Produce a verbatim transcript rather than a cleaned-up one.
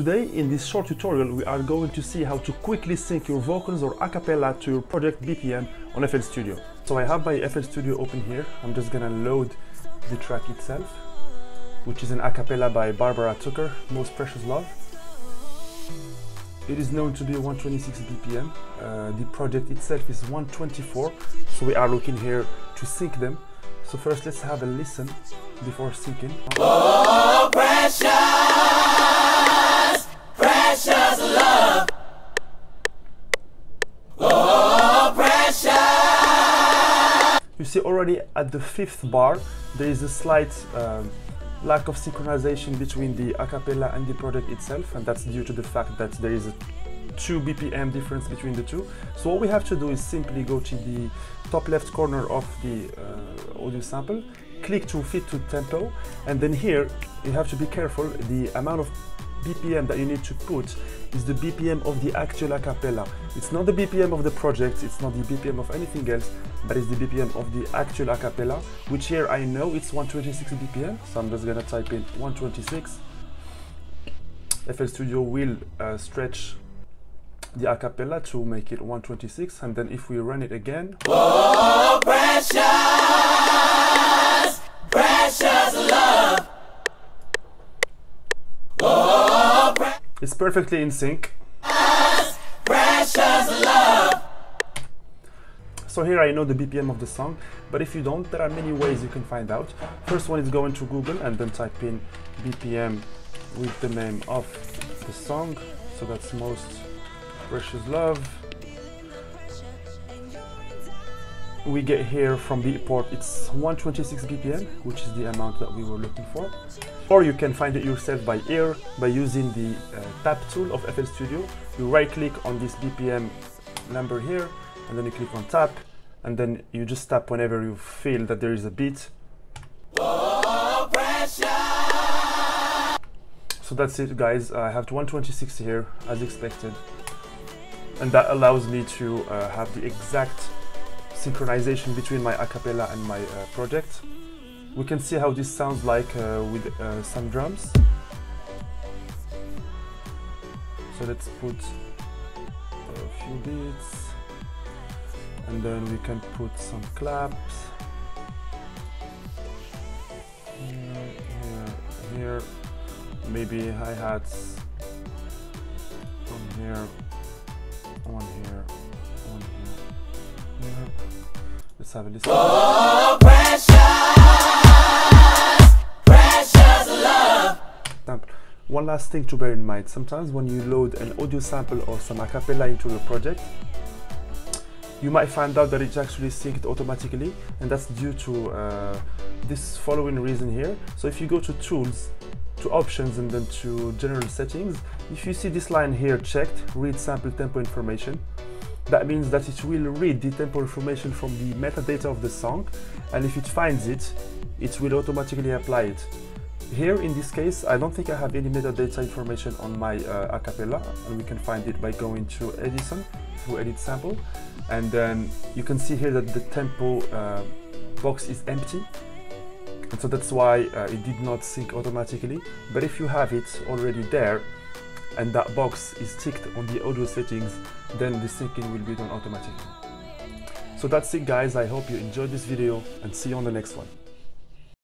Today, in this short tutorial, we are going to see how to quickly sync your vocals or a cappella to your project B P M on F L Studio. So I have my F L Studio open here. I'm just gonna load the track itself, which is an a cappella by Barbara Tucker, Most Precious Love. It is known to be one twenty-six B P M. Uh, the project itself is one twenty-four, so we are looking here to sync them. So first, let's have a listen before syncing. Oh, precious, precious love. Oh, precious. You see, already at the fifth bar, there is a slight um, lack of synchronization between the a cappella and the project itself, and that's due to the fact that there is a two B P M difference between the two. So what we have to do is simply go to the top left corner of the uh, audio sample, click to fit to tempo, and then here you have to be careful. The amount of B P M that you need to put is the B P M of the actual a cappella. It's not the B P M of the project, it's not the B P M of anything else, but it's the B P M of the actual a cappella, which here I know it's one twenty-six B P M, so I'm just gonna type in one twenty-six. F L Studio will uh, stretch the a cappella to make it one twenty-six, and then if we run it again. Oh, precious, precious love. Oh, pre it's perfectly in sync. Precious, precious love. So here I know the B P M of the song, but if you don't, there are many ways you can find out. First one is going to Google and then type in B P M with the name of the song. So that's Most Precious Love. We get here from the port, it's one twenty-six B P M, which is the amount that we were looking for. Or you can find it yourself by ear by using the uh, tab tool of F L Studio. You right click on this B P M number here, and then you click on tap, and then you just tap whenever you feel that there is a beat. Oh, precious. So that's it, guys. I have one twenty-six here as expected. And that allows me to uh, have the exact synchronization between my a cappella and my uh, project. We can see how this sounds like uh, with uh, some drums. So let's put a few beats, and then we can put some claps. Here, here, here. Maybe hi-hats from here. One here, one here, here. Let's have a listen. Oh, precious, precious love. One last thing to bear in mind. Sometimes when you load an audio sample or some a cappella into your project, you might find out that it's actually synced automatically, and that's due to uh, this following reason here. So if you go to Tools, to Options, and then to General Settings, if you see this line here checked, Read Sample Tempo Information, that means that it will read the tempo information from the metadata of the song, and if it finds it, it will automatically apply it. Here in this case, I don't think I have any metadata information on my uh, a cappella, and we can find it by going to Edison, through Edit Sample, and then you can see here that the tempo uh, box is empty. And so that's why uh, it did not sync automatically. But if you have it already there and that box is ticked on the audio settings, then the syncing will be done automatically. So that's it, guys. I hope you enjoyed this video, and see you on the next one.